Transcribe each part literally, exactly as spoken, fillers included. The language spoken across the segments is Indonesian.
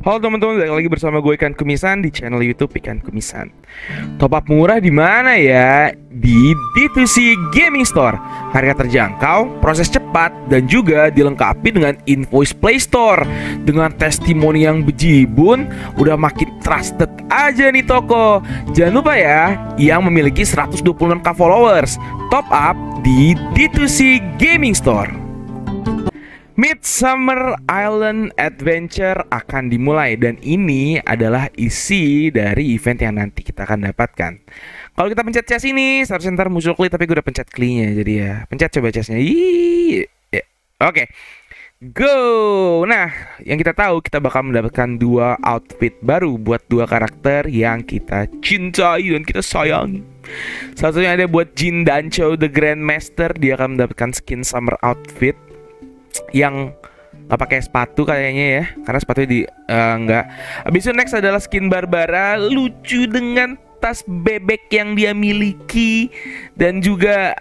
Halo teman-teman, balik lagi bersama gue Ikan Kumisan di channel YouTube Ikan Kumisan. Top up murah di mana ya? Di D two C Gaming Store. Harga terjangkau, proses cepat, dan juga dilengkapi dengan invoice Play Store. Dengan testimoni yang bejibun, udah makin trusted aja nih toko. Jangan lupa ya, yang memiliki seratus dua puluh enam ribu followers, top up di D two C Gaming Store. Midsummer Island Adventure akan dimulai, dan ini adalah isi dari event yang nanti kita akan dapatkan. Kalau kita pencet chest ini, seharusnya ntar muncul Klee, tapi gue udah pencet Klee-nya, jadi ya pencet coba chestnya. Oke, okay. Go! Nah, yang kita tahu kita bakal mendapatkan dua outfit baru buat dua karakter yang kita cintai dan kita sayang. Satunya ada buat Jin Dancho the Grandmaster, dia akan mendapatkan skin summer outfit yang nggak pakai sepatu kayaknya ya, karena sepatunya di uh, nggak. Abis itu next adalah skin Barbara, lucu dengan tas bebek yang dia miliki dan juga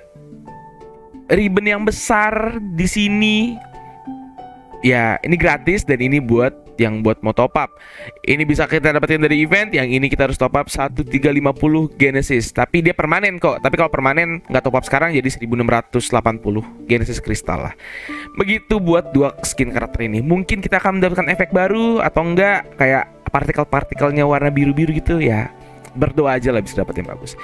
ribbon yang besar di sini. Ya, ini gratis dan ini buat yang buat mau top up. Ini bisa kita dapetin dari event, yang ini kita harus top up seribu tiga ratus lima puluh Genesis. Tapi dia permanen kok. Tapi kalau permanen nggak top up sekarang jadi seribu enam ratus delapan puluh Genesis kristal lah. Begitu buat dua skin karakter ini. Mungkin kita akan mendapatkan efek baru atau enggak, kayak partikel-partikelnya warna biru-biru gitu ya. Berdoa aja lah bisa dapetin bagus.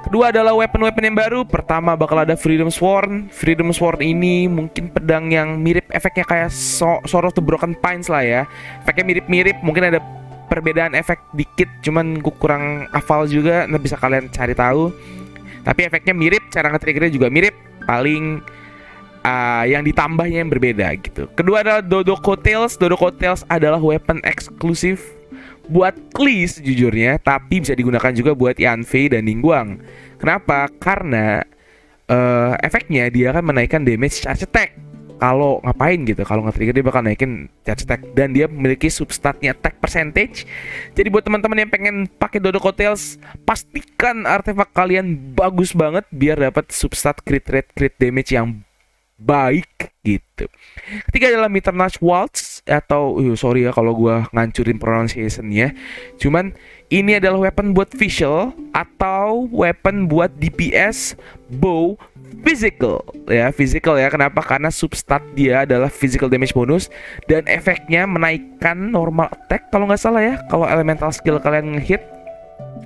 Kedua adalah weapon-weapon yang baru. Pertama bakal ada Freedom Sworn. Freedom Sworn ini mungkin pedang yang mirip efeknya kayak Sword of the Broken Pines lah ya. Efeknya mirip-mirip, mungkin ada perbedaan efek dikit, cuman gue kurang hafal juga. Nah, bisa kalian cari tahu. Tapi efeknya mirip, cara nge-triggernya juga mirip. Paling uh, yang ditambahnya yang berbeda gitu. Kedua adalah Dodoco Tales. Dodoco Tales adalah weapon eksklusif buat Klee sejujurnya, tapi bisa digunakan juga buat Yanfei dan Ningguang. Kenapa? Karena uh, efeknya dia akan menaikkan damage charge attack. Kalau ngapain gitu, kalau nge-trigger dia bakal naikin charge attack. Dan dia memiliki substatnya attack percentage. Jadi buat teman-teman yang pengen pakai Dodoco Tales, pastikan artefak kalian bagus banget biar dapat substat crit rate, crit damage yang baik gitu. Ketiga adalah Mitar Waltz atau uh, sorry ya kalau gua ngancurin pronunciation-nya. Cuman ini adalah weapon buat visual atau weapon buat D P S, bow, physical ya, physical ya. Kenapa? Karena substat dia adalah physical damage bonus dan efeknya menaikkan normal attack kalau nggak salah ya, kalau elemental skill kalian ngehit.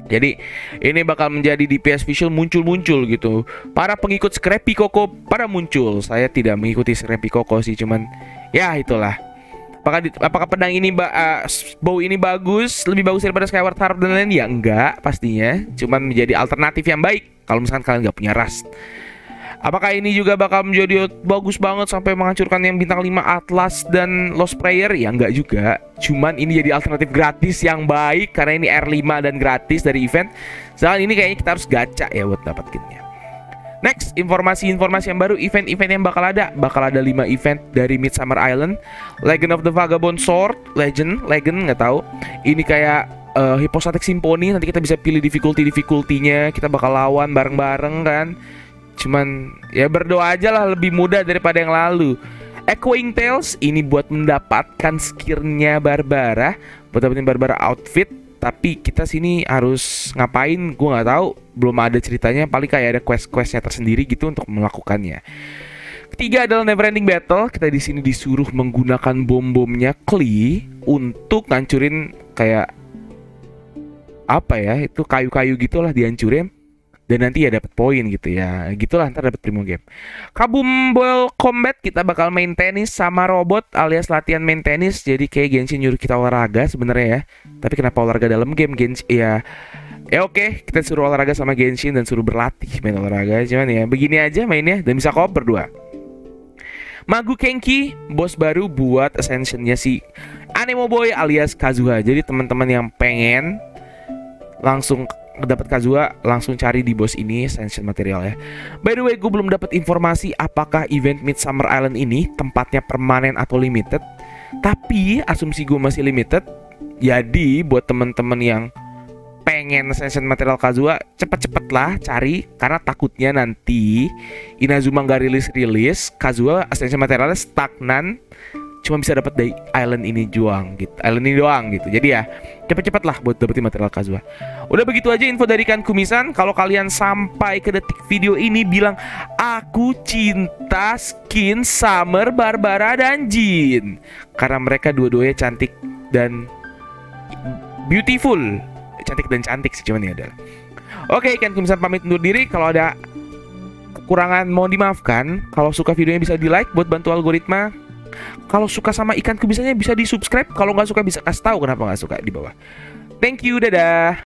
Jadi ini bakal menjadi D P S visual muncul-muncul gitu. Para pengikut Scrappy Koko pada muncul. Saya tidak mengikuti Scrappy Koko sih, cuman ya itulah. Apakah, di, apakah pedang ini uh, bow ini bagus, lebih bagus daripada Skyward Harp dan lain-lain? Ya enggak pastinya. Cuman menjadi alternatif yang baik kalau misalkan kalian nggak punya Rust. Apakah ini juga bakal menjadi bagus banget sampai menghancurkan yang bintang lima Atlas dan Lost Prayer? Ya enggak juga. Cuman ini jadi alternatif gratis yang baik karena ini R lima dan gratis dari event. Soal ini kayaknya kita harus gacha ya buat dapetinnya. Next, informasi-informasi yang baru, event-event yang bakal ada. Bakal ada lima event dari Midsummer Island. Legend of the Vagabond Sword, Legend, Legend nggak tahu. Ini kayak Uh, Hipostatic Symphony, nanti kita bisa pilih difficulty-difficulty-nya. Kita bakal lawan bareng-bareng kan. Cuman ya berdoa aja lah lebih mudah daripada yang lalu. Echoing Tales ini buat mendapatkan skillnya Barbara, buat dapetin Barbara outfit. Tapi kita sini harus ngapain gue nggak tahu, belum ada ceritanya. Paling kayak ada quest-questnya tersendiri gitu untuk melakukannya. Ketiga adalah Never Ending Battle. Kita di sini disuruh menggunakan bom-bomnya Klee untuk ngancurin kayak apa ya, itu kayu-kayu gitulah dihancurin dan nanti ya dapat poin gitu ya, gitulah ntar dapat primo game. Kabumbol Combat, kita bakal main tenis sama robot alias latihan main tenis. Jadi kayak Genshin nyuruh kita olahraga sebenarnya ya, tapi kenapa olahraga dalam game Genshin ya? Ya oke, okay, kita suruh olahraga sama Genshin dan suruh berlatih main olahraga, cuman ya begini aja mainnya dan bisa co-op berdua. Magu Kenki, bos baru buat ascensionnya si Anemo Boy alias Kazuha. Jadi teman-teman yang pengen langsung dapat Kazuha, langsung cari di bos ini ascension material ya. By the way, gue belum dapat informasi apakah event Midsummer Island ini tempatnya permanen atau limited. Tapi asumsi gue masih limited. Jadi buat temen-temen yang pengen ascension material Kazuha, cepet-cepet lah cari, karena takutnya nanti Inazuma nggak rilis-rilis, Kazuha ascension materialnya stagnan, cuma bisa dapat dari island ini doang gitu. Island ini doang gitu. Jadi ya, cepat-cepat lah buat dapetin material Kazuha. Udah begitu aja info dari Ikan Kumisan. Kalau kalian sampai ke detik video ini bilang aku cinta skin Summer, Barbara dan Jin, karena mereka dua-duanya cantik dan beautiful. Cantik dan cantik sih cuman ya adalah. Oke, Ikan Kumisan pamit undur diri. Kalau ada kekurangan mohon dimaafkan. Kalau suka videonya bisa di like buat bantu algoritma. Kalau suka sama Ikan Kumisannya bisa di subscribe. Kalau nggak suka bisa kasih tahu kenapa nggak suka di bawah. Thank you, dadah.